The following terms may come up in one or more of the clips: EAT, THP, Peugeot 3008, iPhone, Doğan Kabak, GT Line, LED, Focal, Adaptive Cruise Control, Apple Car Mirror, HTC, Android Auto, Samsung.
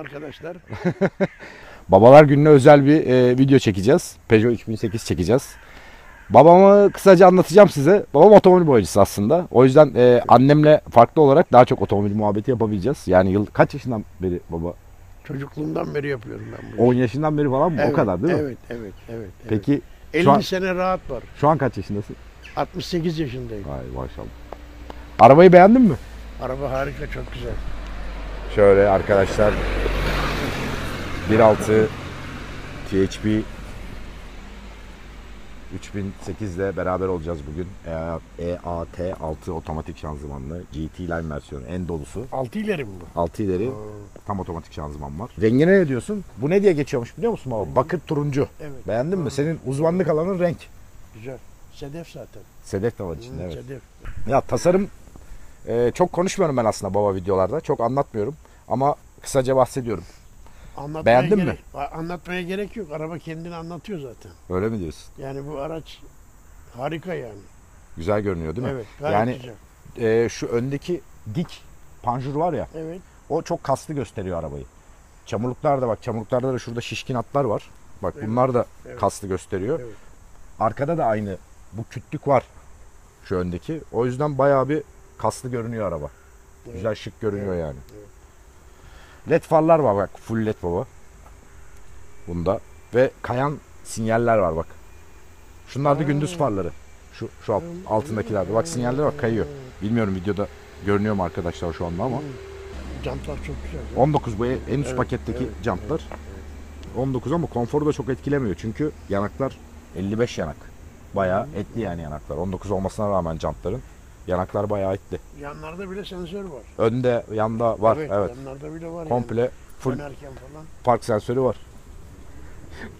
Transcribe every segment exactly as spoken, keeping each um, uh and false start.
arkadaşlar. Babalar gününe özel bir e, video çekeceğiz. Peugeot üç bin sekiz çekeceğiz. Babamı kısaca anlatacağım size. Babam otomobil boyacısı aslında. O yüzden e, annemle farklı olarak daha çok otomobil muhabbeti yapabileceğiz. Yani yıl kaç yaşından beri baba? Çocukluğumdan beri yapıyorum ben bunu. on yaşından beri falan mı? Evet, o kadar değil mi? Evet, evet, evet. Peki elli şu an, sene rahat var. Şu an kaç yaşındasın? altmış sekiz yaşındayım. Vay maşallah. Arabayı beğendin mi? Araba harika, çok güzel. Şöyle arkadaşlar, bir nokta altı T H P üç bin sekiz ile beraber olacağız bugün. E A T altı otomatik şanzımanlı G T Line versiyonu, en dolusu. altı ileri mi bu? altı ileri. Aa. Tam otomatik şanzıman var. Rengine ne diyorsun? Bu ne diye geçiyormuş biliyor musun baba? Bakır turuncu. Evet. Beğendin Aa. mi? Senin uzmanlık alanın renk. Güzel. Sedef zaten. Sedef de var içinde, evet. Sedef. Ya tasarım e, çok konuşmuyorum ben aslında baba videolarda. Çok anlatmıyorum ama kısaca bahsediyorum. Anlatmaya Beğendin gerek, mi? Anlatmaya gerek yok. Araba kendini anlatıyor zaten. Öyle mi diyorsun? Yani bu araç harika yani. Güzel görünüyor değil mi? Evet, gayet yani, güzel. E, şu öndeki dik panjur var ya. Evet. O çok kaslı gösteriyor arabayı. Çamurluklarda bak, çamurluklarda da şurada şişkin hatlar var. Bak evet, bunlar da evet, kaslı gösteriyor. Evet. Arkada da aynı bu kütlük var şu öndeki. O yüzden bayağı bir kaslı görünüyor araba. Evet. Güzel şık görünüyor evet, yani. Evet. L E D farlar var bak, full L E D baba. Bunda ve kayan sinyaller var bak. Şunlar da gündüz farları. Şu şu altındakilerde bak, sinyaller bak, kayıyor. Bilmiyorum videoda görünüyor mu arkadaşlar şu anda ama. Jantlar çok güzel. on dokuz bu en üst evet, paketteki evet, jantlar. on dokuz ama konforu da çok etkilemiyor çünkü yanaklar elli beş yanak. Bayağı etli yani yanaklar. on dokuz olmasına rağmen jantların. Yanaklar bayağı etli. Yanlarda bile sensör var. Önde, yanda var. Evet, evet. Yanlarda bile var. Komple yani, full falan park sensörü var.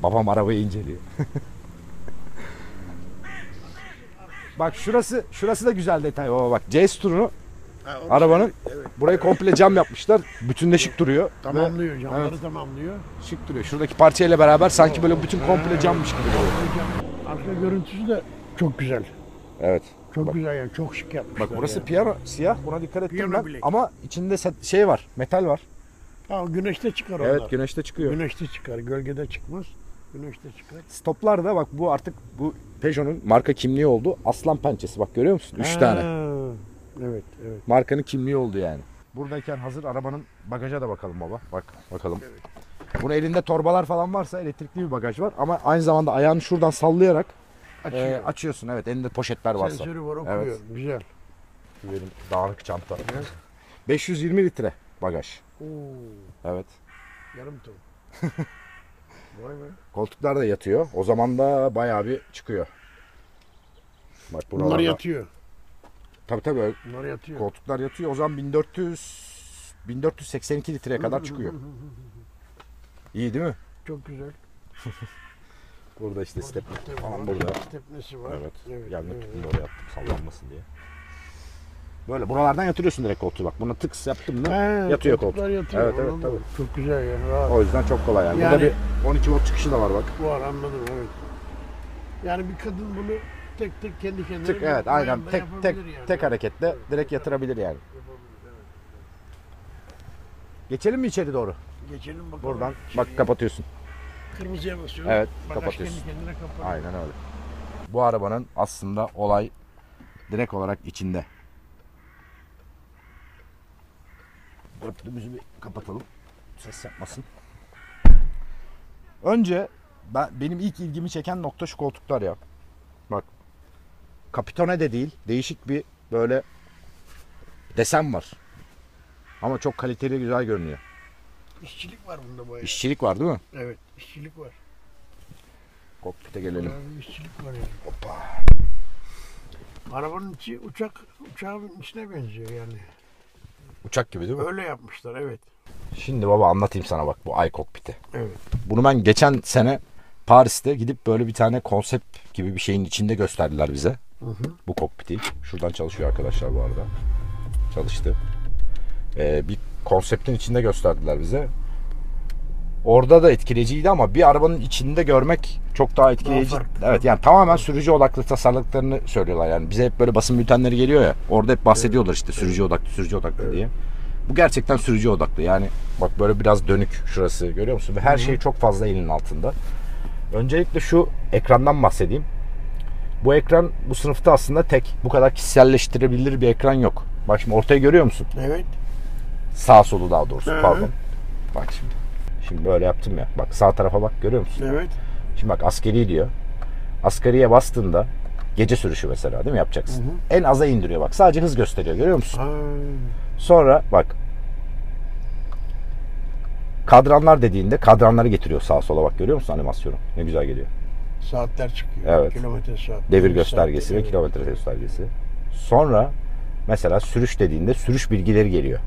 Babam arabayı inceliyor. Bak şurası, şurası da güzel detay. Oo bak, C-Stur'u arabanın evet, evet, burayı evet, komple cam yapmışlar. Bütünleşik duruyor. Tamamlıyor, camları evet, tamamlıyor. Şık duruyor. Şuradaki parçayla beraber sanki böyle bütün komple cammış gibi duruyor. Arka görüntüsü de çok güzel. Evet. Çok bak, güzel yani, çok şık yapmışlar. Bak burası yani, piyano, siyah, buna dikkat ettim ben ama içinde şey var, metal var. Ha, güneşte çıkar onlar. Evet, güneşte çıkıyor. Güneşte çıkar, gölgede çıkmaz, güneşte çıkar. Stoplar da bak, bu artık bu Peugeot'un marka kimliği oldu. Aslan pençesi bak, görüyor musun? üç tane. Evet, evet. Markanın kimliği oldu yani. Buradayken hazır arabanın bagaja da bakalım baba. Bak bakalım. Evet. Bunun elinde torbalar falan varsa elektrikli bir bagaj var ama aynı zamanda ayağını şuradan sallayarak E, açıyorsun, evet, elinde poşetler varsa. Sensörü var, okuyor. Evet. Güzel. Benim dağınık çanta. Güzel. beş yüz yirmi litre bagaj. Oo. Evet. Yarım ton. Vay be. Koltuklar da yatıyor. O zaman da bayağı bir çıkıyor. Bak bunlar yatıyor. Tabii tabii. Bunlar yatıyor. Koltuklar yatıyor. O zaman bin dört yüz bin dört yüz seksen iki litreye kadar çıkıyor. İyi değil mi? Çok güzel. Burada işte step falan burada. Stepnesi var. Evet. Evet. Yanlık evet, tuttum, oraya attım sallanmasın diye. Böyle buralardan yatırıyorsun direkt koltuğu bak. Buna tıks yaptım mı yatıyor koltuğu. Yatıyor. Evet evet tabii. Çok güzel yani. Rahat. O yüzden çok kolay yani. Yani burada bir on iki volt çıkışı da var bak. Bu var, anladım evet. Yani bir kadın bunu tek tek kendi kendine tık, evet aynen tek tek yani, tek hareketle evet, direkt yatırabilir yani. Evet. Geçelim mi içeri doğru? Geçelim bakalım. Buradan bak kapatıyorsun. Kırmızıya basıyorum. Evet, bagaj kapatıyorsun. Kendi kendine kapanıyor. Aynen öyle. Bu arabanın aslında olay direkt olarak içinde. Örtümüzü bir kapatalım. Ses yapmasın. Önce ben, benim ilk ilgimi çeken nokta şu koltuklar ya. Bak. Kapitone de değil, değişik bir böyle desen var. Ama çok kaliteli, güzel görünüyor. İşçilik var bunda bayağı. İşçilik var değil mi? Evet, işçilik var. Kokpite gelelim. Abi, işçilik var yani. Hoppa. Arabanın içi uçak, uçağın içine benziyor yani. Uçak gibi değil mi? Öyle yapmışlar evet. Şimdi baba anlatayım sana bak bu ay kokpiti. Evet. Bunu ben geçen sene Paris'te gidip böyle bir tane konsept gibi bir şeyin içinde gösterdiler bize. Hı hı. Bu kokpiti. Şuradan çalışıyor arkadaşlar bu arada. Çalıştı. Ee, bir konseptin içinde gösterdiler bize. Orada da etkileyiciydi ama bir arabanın içinde görmek çok daha etkileyici. Daha evet yani tamamen sürücü odaklı tasarladıklarını söylüyorlar yani. Bize hep böyle basın bültenleri geliyor ya. Orada hep bahsediyorlar işte sürücü odaklı, sürücü odaklı evet, diye. Bu gerçekten sürücü odaklı. Yani bak böyle biraz dönük şurası, görüyor musun? Ve her Hı-hı. şey çok fazla elinin altında. Öncelikle şu ekrandan bahsedeyim. Bu ekran bu sınıfta aslında tek. Bu kadar kişiselleştirebilir bir ekran yok. Bak şimdi ortaya görüyor musun? Evet. Sağ solu daha doğrusu evet. pardon. Bak şimdi. Şimdi böyle yaptım ya. Bak sağ tarafa bak, görüyor musun? Evet. Şimdi bak asgari diyor. Asgariye bastığında gece sürüşü mesela, değil mi, yapacaksın? Hı hı. En aza indiriyor bak. Sadece hız gösteriyor, görüyor musun? Ay. Sonra bak kadranlar dediğinde kadranları getiriyor sağa sola, bak görüyor musun animasyonu? Ne güzel geliyor. Saatler çıkıyor. Evet. Kilometre saat. Devir göstergesi saat ve devir. Kilometre göstergesi. Sonra mesela sürüş dediğinde sürüş bilgileri geliyor.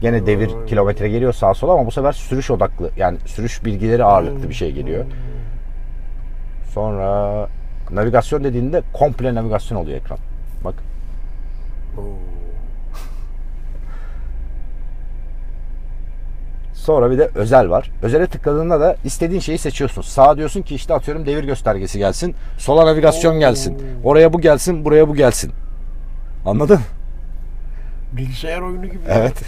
Gene devir, Ay. kilometre geliyor sağa sola ama bu sefer sürüş odaklı. Yani sürüş bilgileri ağırlıklı bir şey geliyor. Sonra navigasyon dediğinde komple navigasyon oluyor ekran. Bak. Sonra bir de özel var. Özele tıkladığında da istediğin şeyi seçiyorsun. Sağa diyorsun ki işte atıyorum devir göstergesi gelsin. Sola navigasyon Oo. gelsin. Oraya bu gelsin, buraya bu gelsin. Anladın? Bilgisayar oyunu gibi. Evet.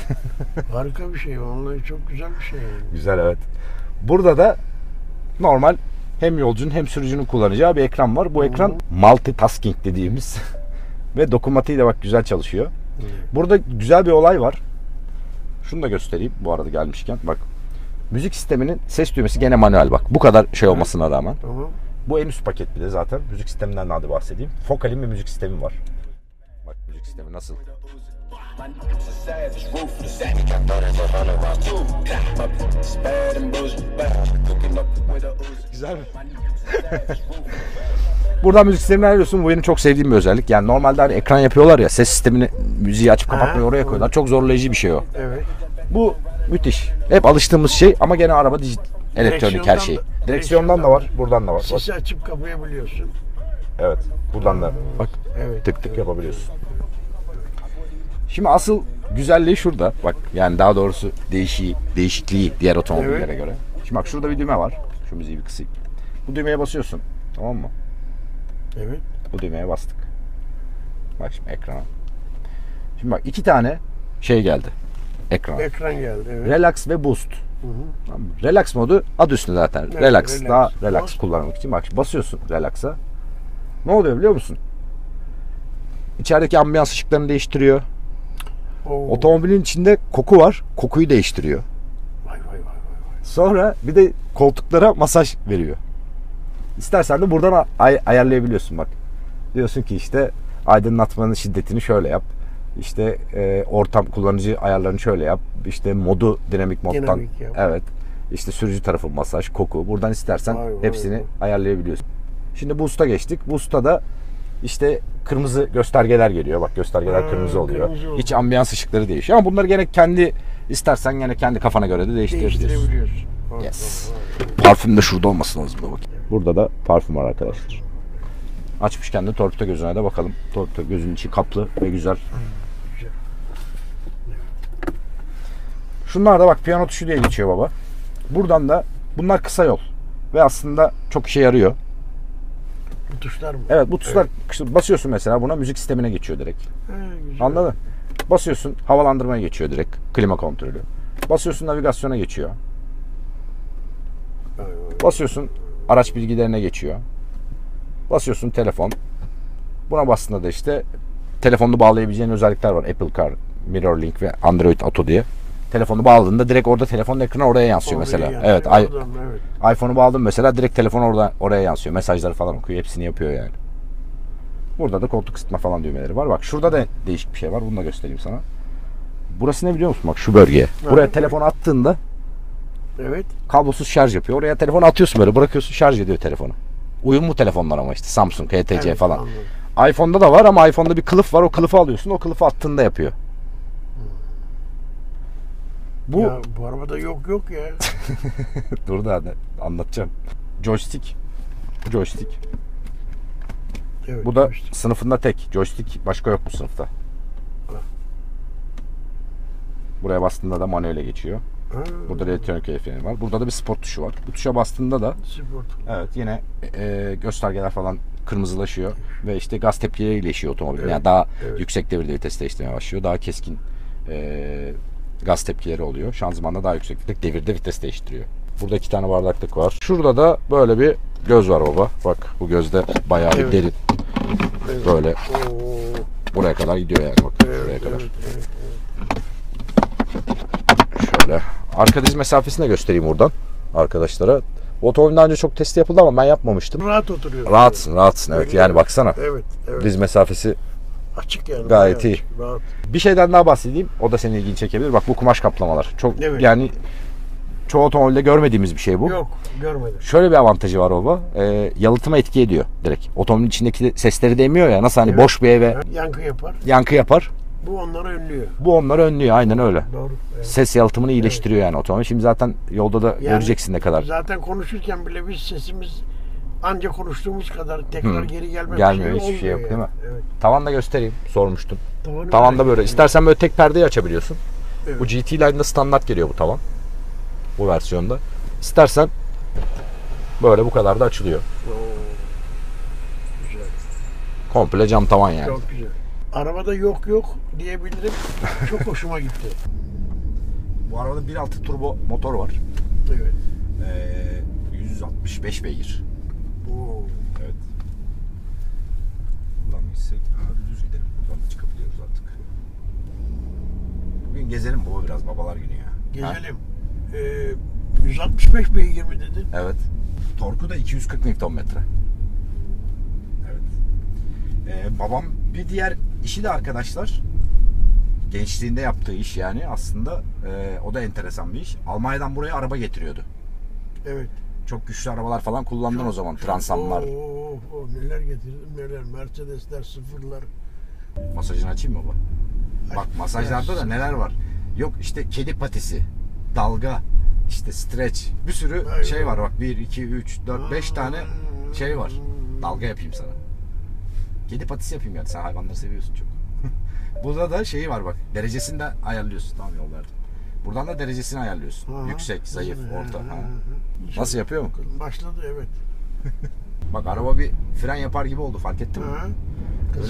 Harika bir şey. Vallahi çok güzel bir şey. Güzel, evet. Burada da normal hem yolcunun hem sürücünün kullanacağı bir ekran var. Bu ekran multitasking dediğimiz ve dokunmatiğiyle bak güzel çalışıyor. Burada güzel bir olay var. Şunu da göstereyim bu arada gelmişken. Bak müzik sisteminin ses düğmesi gene manuel bak. Bu kadar şey olmasına rağmen. Tamam. Bu en üst paket bile zaten. Müzik sisteminden de bahsedeyim. Focal'in bir müzik sistemi var. Bak müzik sistemi nasıl? Güzel mi? Buradan müzik sistemini ayırıyorsun. Bu benim çok sevdiğim bir özellik. Yani normalde hani ekran yapıyorlar ya, ses sistemini, müziği açıp kapatmayı oraya koyuyorlar. Çok zorlayıcı bir şey o. Evet. Bu müthiş. Hep alıştığımız şey ama gene araba dijital, elektronik her şey. Direksiyondan, direksiyondan da var, buradan da var. Sesi açıp kapayabiliyorsun. Evet, buradan da bak evet, tık tık evet. yapabiliyorsun. Şimdi asıl güzelliği şurada. Bak yani daha doğrusu değişiği, değişikliği diğer otomobillere evet. göre. Şimdi bak şurada bir düğme var. Şu müziği bir kısayım. Bu düğmeye basıyorsun. Tamam mı? Evet. Bu düğmeye bastık. Bak şimdi ekrana. Şimdi bak iki tane şey geldi. Ekran. Ekran geldi. Evet. Relax ve Boost. Hı hı. Tamam. Relax modu adı üstünde zaten. Evet, relax. relax. Daha relax Boost. Kullanmak için. Bak şimdi basıyorsun Relax'a. Ne oluyor biliyor musun? İçerideki ambiyans ışıklarını değiştiriyor. Oo. Otomobilin içinde koku var. Kokuyu değiştiriyor. Vay vay vay vay. Sonra bir de koltuklara masaj veriyor. İstersen de buradan ay ayarlayabiliyorsun bak. Diyorsun ki işte aydınlatmanın şiddetini şöyle yap. İşte e, ortam kullanıcı ayarlarını şöyle yap. İşte modu dinamik moddan. Dinamik evet. İşte sürücü tarafı masaj, koku. Buradan istersen vay hepsini vay. ayarlayabiliyorsun. Şimdi Boost'a geçtik. Boost'a da İşte kırmızı göstergeler geliyor. Bak göstergeler ha, kırmızı oluyor. Kırmızı İç ambiyans ışıkları değişiyor. Ama bunları gene kendi istersen gene kendi kafana göre de değiştirebiliyorsun. Yes. Parfüm de şurada olması lazım. Burada da parfüm var arkadaşlar. Açmışken de torpido gözüne de bakalım. Torpido gözünün içi kaplı ve güzel. Şunlar da bak piyano tuşu diye geçiyor baba. Buradan da bunlar kısa yol. Ve aslında çok işe yarıyor. Bu tuşlar mı? Evet bu tuşlar evet. basıyorsun mesela buna müzik sistemine geçiyor direkt. He, anladın? Basıyorsun havalandırmaya geçiyor direkt. Klima kontrolü. Basıyorsun navigasyona geçiyor. Basıyorsun araç bilgilerine geçiyor. Basıyorsun telefon. Buna bastığında da işte telefonunu bağlayabileceğin özellikler var. Apple Car Mirror Link ve Android Auto diye. Telefonu bağladığında direkt orada telefonun ekranı oraya yansıyor oraya mesela. Yani. Evet, evet. iPhone'u bağladım mesela direkt telefon orada oraya yansıyor. Mesajları falan okuyor, hepsini yapıyor yani. Burada da koltuk ısıtma falan düğmeleri var. Bak şurada da değişik bir şey var. Bunu da göstereyim sana. Burası ne biliyor musun? Bak şu bölgeye. Buraya evet, telefon evet. attığında evet. kablosuz şarj yapıyor. Oraya telefonu atıyorsun böyle, bırakıyorsun şarj ediyor telefonu. Uyumlu telefonlar ama işte Samsung, H T C evet, falan. Anladım. iPhone'da da var ama iPhone'da bir kılıf var. O kılıfı alıyorsun. O kılıfı attığında yapıyor. Bu ya, bu arabada yok yok ya. Dur da anlatacağım. Joystick. Joystick. Evet, bu da joystick. Sınıfında tek. Joystick başka yok bu sınıfta. Ha. Buraya bastığında da manuele geçiyor. Ha. Burada elektronik freni var. Burada da bir sport tuşu var. Bu tuşa bastığında da sport. Evet yine e, göstergeler falan kırmızılaşıyor ve işte gaz tepkiye iyileşiyor otomobil. Evet, yani daha evet. yüksek devirde viteste işlemeye başlıyor. Daha keskin e, gaz tepkileri oluyor. Şanzımanda daha yüksek devirde vites değiştiriyor. Burada iki tane bardaklık var. Şurada da böyle bir göz var baba. Bak bu gözde bayağı evet. derin. Evet. Böyle Oo. buraya kadar gidiyor yani. Bak, evet, şuraya evet, kadar. Evet, evet. Şöyle. Arka diz mesafesini de göstereyim buradan arkadaşlara. Otomobilden önce çok testi yapıldı ama ben yapmamıştım. Rahat oturuyorsun. Rahatsın, yani. rahatsın. Evet, evet yani baksana. Evet, evet. Diz mesafesi açık yani. Gayet iyi. Açık, rahat. Bir şeyden daha bahsedeyim. O da senin ilgini çekebilir. Bak bu kumaş kaplamalar. Çok evet. yani çoğu otomobilde görmediğimiz bir şey bu. Yok, görmedim. Şöyle bir avantajı var o. E, yalıtıma etki ediyor direkt. Otomobilin içindeki sesleri de emiyor ya. Nasıl hani evet. boş bir eve yankı yapar. Yankı yapar. Bu onları önlüyor. Bu onları önlüyor aynen öyle. Doğru. Evet. Ses yalıtımını iyileştiriyor evet. yani otomobil. Şimdi zaten yolda da yani göreceksin ne kadar. Zaten konuşurken bile biz sesimiz ancak konuştuğumuz kadar tekrar hmm. geri gelmek gelmiyor. Şey hiçbir şey yok yani. Değil mi? Evet. Tavan da göstereyim. Sormuştun. Tavanı tavan da böyle. Yani. İstersen böyle tek perdeyi açabiliyorsun. Evet. Bu G T Line'da standart geliyor bu tavan. Bu versiyonda. İstersen böyle bu kadar da açılıyor. Oo. Güzel. Komple cam tavan yani. Çok güzel. Arabada yok yok diyebilirim. Çok hoşuma gitti. Bu arabada bir nokta altı turbo motor var. Evet. Ee, yüz altmış beş beygir. Oo. Evet. Buradan gitsek abi düz gidelim. Buradan da çıkabiliyoruz artık. Bugün gezelim baba biraz babalar günü ya. Gezelim. Ee, yüz altmış beş beygir mi dedin? Evet. Torku da iki yüz kırk Nm. Evet. Ee, babam bir diğer işi de arkadaşlar gençliğinde yaptığı iş yani aslında e, o da enteresan bir iş. Almanya'dan buraya araba getiriyordu. Evet. Çok güçlü arabalar falan kullandın çok, o zaman. Transamlar. Oo, oo, neler getirdim neler. Mercedesler, sıfırlar. Masajını açayım mı baba? Aç, bak masajlarda da neler var. Yok işte kedi patisi, dalga, işte streç. Bir sürü Hayır. şey var bak. bir, iki, üç, dört, beş tane şey var. Dalga yapayım sana. Kedi patisi yapayım yani. Sen hayvanları seviyorsun çok. Burada da şeyi var bak. Derecesini de ayarlıyorsun. Tamam yollarda. Buradan da derecesini ayarlıyorsun. Aha, yüksek, zayıf, orta. Ha. Nasıl yapıyor mu? Başladı evet. Bak araba bir fren yapar gibi oldu. Fark ettin mi?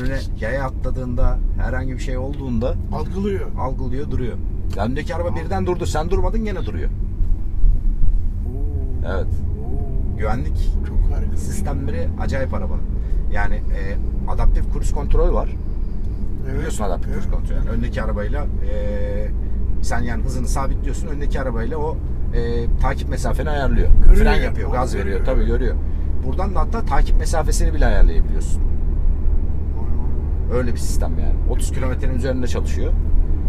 Önüne yaya atladığında herhangi bir şey olduğunda algılıyor. Algılıyor duruyor. Öndeki araba Aa. birden durdu. Sen durmadın gene duruyor. Oo. Evet. Oo. Güvenlik çok sistemleri acayip araba. Yani e, Adaptive Cruise Control var. Evet. Biliyorsun Adaptive Cruise Control. Yani öndeki arabayla e, sen yani hızını sabitliyorsun. Öndeki arabayla o e, takip mesafeni ayarlıyor. Görüyor. Fren yapıyor, o gaz görüyor. Veriyor. Tabii görüyor. Buradan da hatta takip mesafesini bile ayarlayabiliyorsun. Öyle bir sistem yani. otuz kilometrenin üzerinde çalışıyor.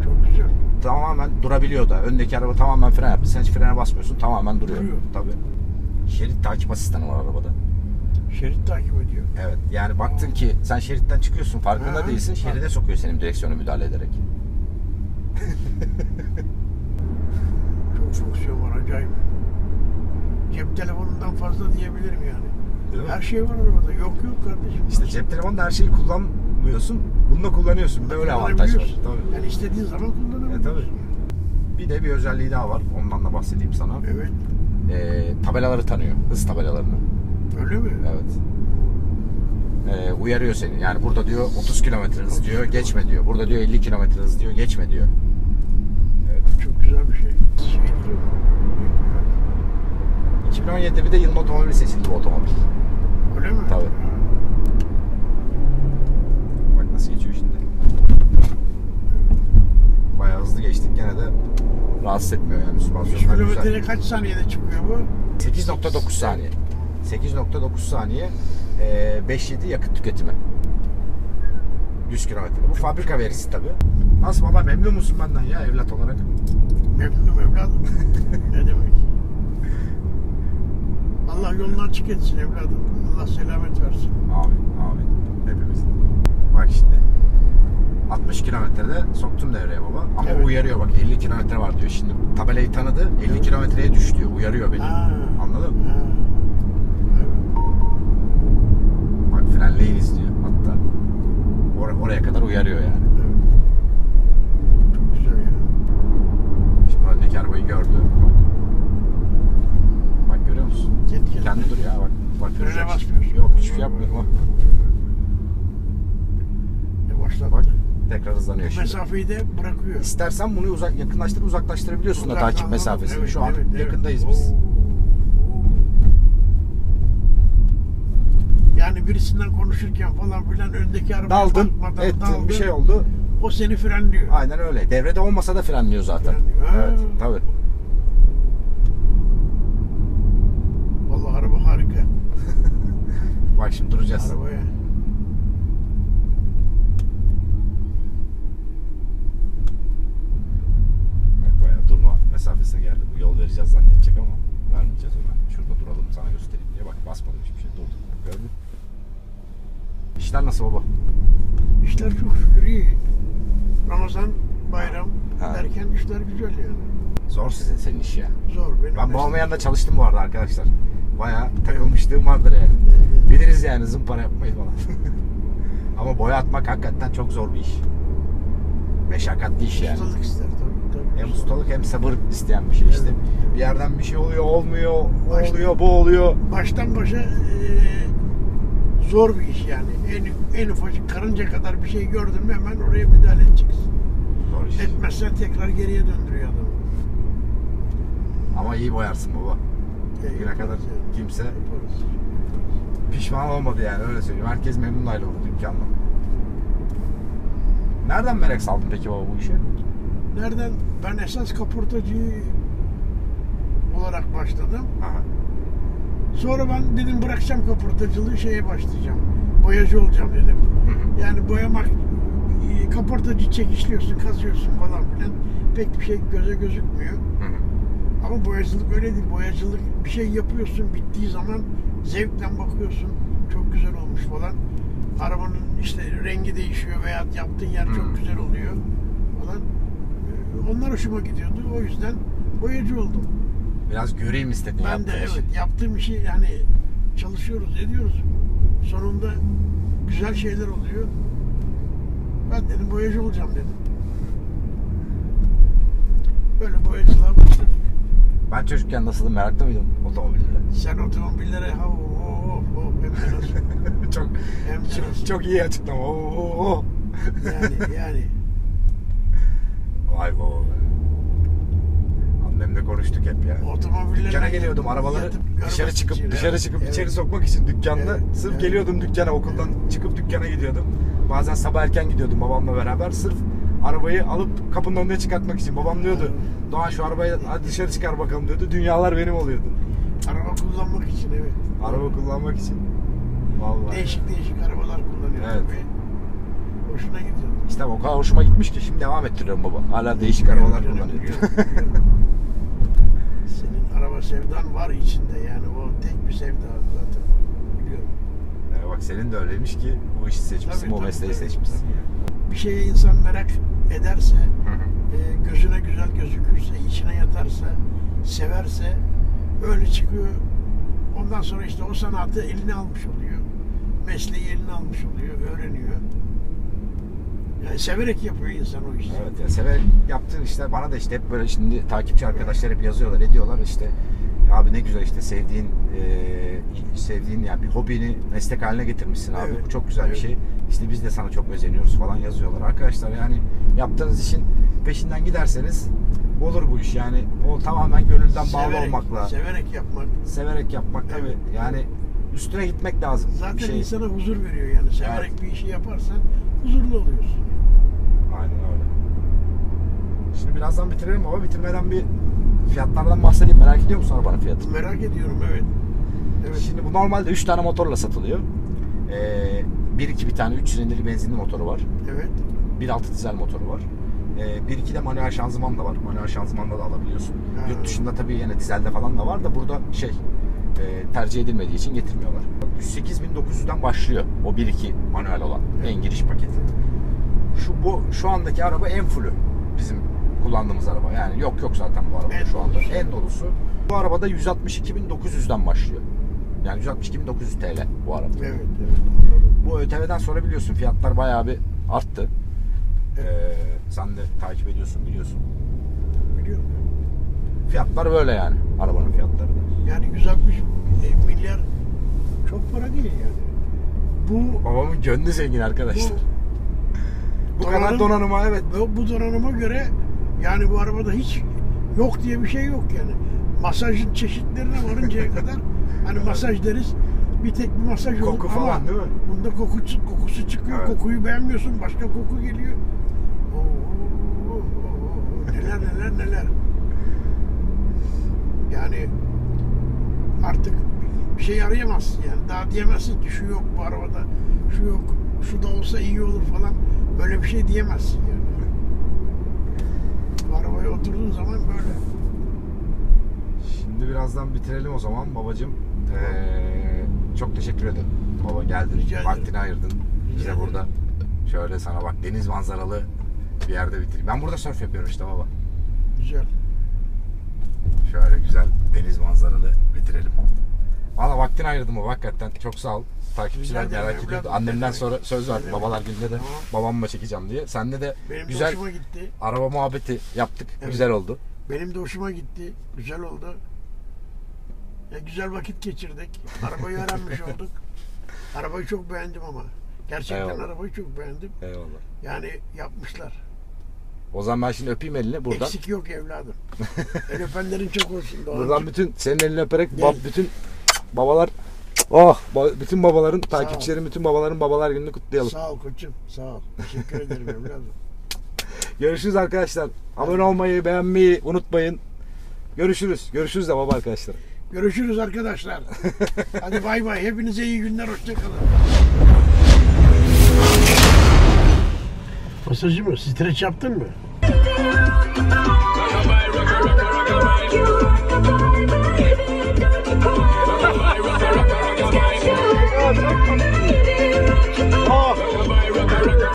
Çok güzel. Tamamen durabiliyor da. Öndeki araba tamamen fren yaptı. Sen hiç frene basmıyorsun. Tamamen duruyor. Duruyor. Tabii. Şerit takip asistanı var arabada. Şerit takip ediyor. Evet. Yani baktın ki sen şeritten çıkıyorsun farkında ha, değilsin. Şeride sokuyor senin direksiyonu müdahale ederek. Çok fonksiyon var. Acayip. Cep telefonundan fazla diyebilirim yani. Her şey var arabada. Yok yok kardeşim. İşte cep telefonunda her şeyi kullanmıyorsun. Bunu da kullanıyorsun. Böyle avantaj var. Tabii. Yani istediğin zaman kullanabiliyorsun. Evet, tabii. Bir de bir özelliği daha var. Ondan da bahsedeyim sana. Evet. Ee, tabelaları tanıyor. Hız tabelalarını. Öyle mi? Evet. Ee, uyarıyor seni. Yani burada diyor otuz kilometre hız diyor, geçme diyor. Burada diyor elli kilometre hız diyor, geçme diyor. Evet. Çok güzel bir şey. iki bin on yedi'de bir de yılın otomobili seçildi bu otomobil. Öyle mi? Tabii. Bak nasıl geçiyor şimdi. Bayağı hızlı geçtik gene de rahatsız etmiyor yani. Süspansiyonlar güzel. üç kilometre kaç saniyede çıkıyor bu? sekiz nokta dokuz saniye. sekiz nokta dokuz saniye beş yedi yakıt tüketimi. yüz kilometre. Bu fabrika verisi tabii. Nasıl baba memnun musun benden ya evlat olarak? Memnunum evladım. Ne demek? Allah yolunu açık etsin evladım. Allah selamet versin. Amin amin. Hepimiz. Bak şimdi. altmış kilometrede soktum devreye baba. Ama evet. uyarıyor bak elli kilometre var diyor. Şimdi tabelayı tanıdı. elli evet. kilometreye düş diyor. Uyarıyor beni. Ha. Anladın mı? Ha. Frenleyiz diyor hatta. Or oraya kadar uyarıyor yani. Evet. Çok güzel ya. Şimdi öndeki arabayı gördü. Bak, bak görüyor musun? Kendi duruyor ya bak. bak. Frene basmıyorsun. Yok, hiçbir şey yapmıyorum ha. Yavaşlat. Bak, tekrar hızlanıyor şimdi. Mesafeyi de bırakıyor. İstersen bunu uzak, yakınlaştırıp uzaklaştırabiliyorsun da takip mesafesini. Evet, şu an evet, yakındayız evet. Biz. Yani birisinden konuşurken falan filan öndeki arabaya daldın, bakmadan ettin, daldın, bir şey oldu. O seni frenliyor. Aynen öyle. Devrede olmasa da frenliyor zaten. Frenliyor. Evet, tabii. Vallahi araba harika. Bak şimdi duracağız. Arabaya. Bak bayağı durma mesafesine geldi. Bu yol vereceğiz zannedecek ama vermeyeceğiz ona. Şurada duralım sana göstereyim diye. Bak basmadım hiçbir şey. Durdum. Gördün. İşler nasıl baba? İşler çok şükür iyi. Ramazan, bayram ha. Derken işler güzel yani. Zor sizin, senin iş ya. Zor benim. Ben babamın yanında çalıştım bu arada arkadaşlar. Bayağı takılmışlığım vardır yani. Evet. Biliriz yani zımpara yapmayı falan. Ama boya atmak hakikaten çok zor bir iş. Meşakkatli iş yani. Ustalık ister tabii. tabii. Hem ustalık hem sabır isteyen bir şey. Evet. İşte bir yerden bir şey oluyor, olmuyor, Baş, oluyor, bu oluyor. Baştan başa e, zor bir iş yani. En, en ufacık karınca kadar bir şey gördün mü hemen oraya müdahale edeceksin. Zor iş. Etmezsen tekrar geriye döndürüyor adamı. Ama iyi boyarsın baba. E, Güne kadar kimse yaparız. Pişman olmadı yani, öyle söyleyeyim. Herkes memnun ayrıldı dükkanla. Nereden merak saldın peki baba bu işe? Nereden? Ben esas kaportacı olarak başladım. Aha. Sonra ben dedim bırakacağım kaportacılığı, şeye başlayacağım. Boyacı olacağım dedim. Hı hı. Yani boyamak, kaportacı çekişliyorsun, kazıyorsun falan filan. Pek bir şey göze gözükmüyor. Hı hı. Ama boyacılık öyle değil. Boyacılık bir şey yapıyorsun, bittiği zaman zevkle bakıyorsun. Çok güzel olmuş falan. Arabanın işte rengi değişiyor veya yaptığın yer hmm. çok güzel oluyor falan. Onlar hoşuma gidiyordu. O yüzden boyacı oldum. Biraz göreyim istedim. Ben de işi. Evet. Yaptığım işi yani çalışıyoruz, ediyoruz. Sonunda güzel şeyler oluyor. Ben dedim boyacı olacağım dedim. Böyle boyacılığa başladık. Ben çocukken nasıldım, meraklı mıydım otomobillere? Sen otomobillere ha o çok, çok çok iyi açıklama. Oh, oh, oh. Yani yani. Vay be. Annemle konuştuk hep ya. Otomobillere dükkana geliyordum, arabaları dışarı çıkıp içine, dışarı çıkıp evet. içeri sokmak için dükkanda. Evet, sırf evet. geliyordum dükkana, okuldan evet. çıkıp dükkana gidiyordum. Bazen sabah erken gidiyordum babamla beraber sırf arabayı alıp kapının önüne çıkartmak için. Babam diyordu, evet. Doğan şu arabayı dışarı çıkar bakalım diyordu. Dünyalar benim oluyordu. Araba kullanmak için evet. Araba kullanmak için. Vallahi. Değişik değişik arabalar kullanıyor evet. tabii. Hoşuna gidiyor. İşte o kadar hoşuma gitmiş ki şimdi devam ettiriyorum baba. Hala değişik biliyorum, arabalar biliyorum, kullanıyor. Biliyorum, biliyorum. Senin araba sevdan var içinde yani. O tek bir sevda zaten. Biliyorum. Yani bak senin de öyleymiş ki bu işi seçmişsin, tabii, o mesleği tabii, seçmişsin. Tabii. Yani. Bir şeye insan merak ederse, e, gözüne güzel gözükürse, içine yatarsa, severse öyle çıkıyor. Ondan sonra işte o sanatı eline almış oluyor. Mesleği eline almış oluyor, öğreniyor. Yani severek yapıyor insan o işi. Evet ya, severek yaptığın işler bana da işte hep böyle şimdi takipçi arkadaşlar hep yazıyorlar, ediyorlar işte. Abi ne güzel işte sevdiğin e, sevdiğin yani bir hobini meslek haline getirmişsin abi. Evet. Bu çok güzel evet. bir şey. İşte biz de sana çok özeniyoruz falan yazıyorlar. Arkadaşlar yani yaptığınız işin peşinden giderseniz olur bu iş yani. O tamamen gönülden severek, bağlı olmakla. Severek yapmak. Severek yapmak tabii. Evet. Yani üstüne gitmek lazım. Zaten şey. insana huzur veriyor yani. Severek evet. bir işi yaparsan huzurlu oluyorsun. Yani. Aynen öyle. Şimdi birazdan bitirelim ama bitirmeden bir fiyatlardan bahsedeyim. Merak ediyor musun arabanın fiyatı? Merak ediyorum evet. evet. Şimdi bu normalde üç tane motorla satılıyor. Ee, bir iki bir tane üç silindirli benzinli motoru var. Evet. bir altı dizel motoru var. bir iki de manuel şanzıman da var. Manuel şanzımanla da alabiliyorsun. Ha. Yurt dışında tabii yine dizelde falan da var da burada şey e, tercih edilmediği için getirmiyorlar. yüz sekiz bin dokuz yüzden başlıyor o bir iki manuel olan evet. en giriş paketi. Şu bu şu andaki araba en fullü bizim kullandığımız araba. Yani yok yok zaten bu araba en şu anda dolusu. en dolusu. Bu arabada yüz altmış iki bin dokuz yüzden başlıyor. Yani yüz altmış iki bin dokuz yüz T L bu araba. Evet, evet. Bu ÖTV'den sonra biliyorsun fiyatlar bayağı bir arttı. Evet. Ee, sen de takip ediyorsun biliyorsun. Biliyorum. Fiyatlar böyle yani arabanın fiyatları da. Yani yüz altmış milyar zengin yani. Bu babamın gönlü zengin arkadaşlar. Bu, bu donanım, kadar donanıma evet. Bu, bu donanıma göre yani bu arabada hiç yok diye bir şey yok yani. Masajın çeşitlerine varıncaya kadar hani masaj deriz. Bir tek bir masaj olur koku falan ama değil mi? Bunda koku, kokusu çıkıyor. Evet. Kokuyu beğenmiyorsun. Başka koku geliyor. Oo, oo, oo. Neler neler neler. Yani artık bir şey arayamazsın yani. Daha diyemezsin ki şu yok bu arabada. Şu yok. Şu da olsa iyi olur falan. Böyle bir şey diyemezsin yani. Bu arabaya oturduğun zaman böyle. Şimdi birazdan bitirelim o zaman babacığım. Ee, çok teşekkür ederim. Baba geldin, vaktini ayırdın. Bize burada şöyle sana bak deniz manzaralı bir yerde bitireyim. Ben burada sörf yapıyorum işte baba. Güzel. Şöyle güzel deniz manzaralı bitirelim. Valla vaktini ayırdım baba hakikaten. Çok sağ ol. Takipçiler güzel merak ediyordu. Annemden sonra söz verdim babalar gününde de babamla çekeceğim diye. Seninle de benim güzel de gitti. Araba muhabbeti yaptık. Evet. Güzel oldu. Benim de hoşuma gitti. Güzel oldu. Ya güzel vakit geçirdik. Arabayı öğrenmiş olduk. Arabayı çok beğendim ama. Gerçekten eyvallah. Arabayı çok beğendim. Eyvallah. Yani yapmışlar. O zaman ben şimdi öpeyim elini buradan. Eksik yok evladım. El öpenlerin çok olsun. Doğancığım. Buradan bütün senin elini öperek bab, bütün babalar oh bütün babaların takipçilerin bütün babaların babalar gününü kutlayalım. Sağ ol koçum. Sağ ol. Teşekkür ederim evladım. Görüşürüz arkadaşlar. Abone olmayı, beğenmeyi unutmayın. Görüşürüz. Görüşürüz de baba arkadaşlar. Görüşürüz arkadaşlar. Hadi bay bay. Hepinize iyi günler. Hoşçakalın. Masajı mı? Streç yaptın mı?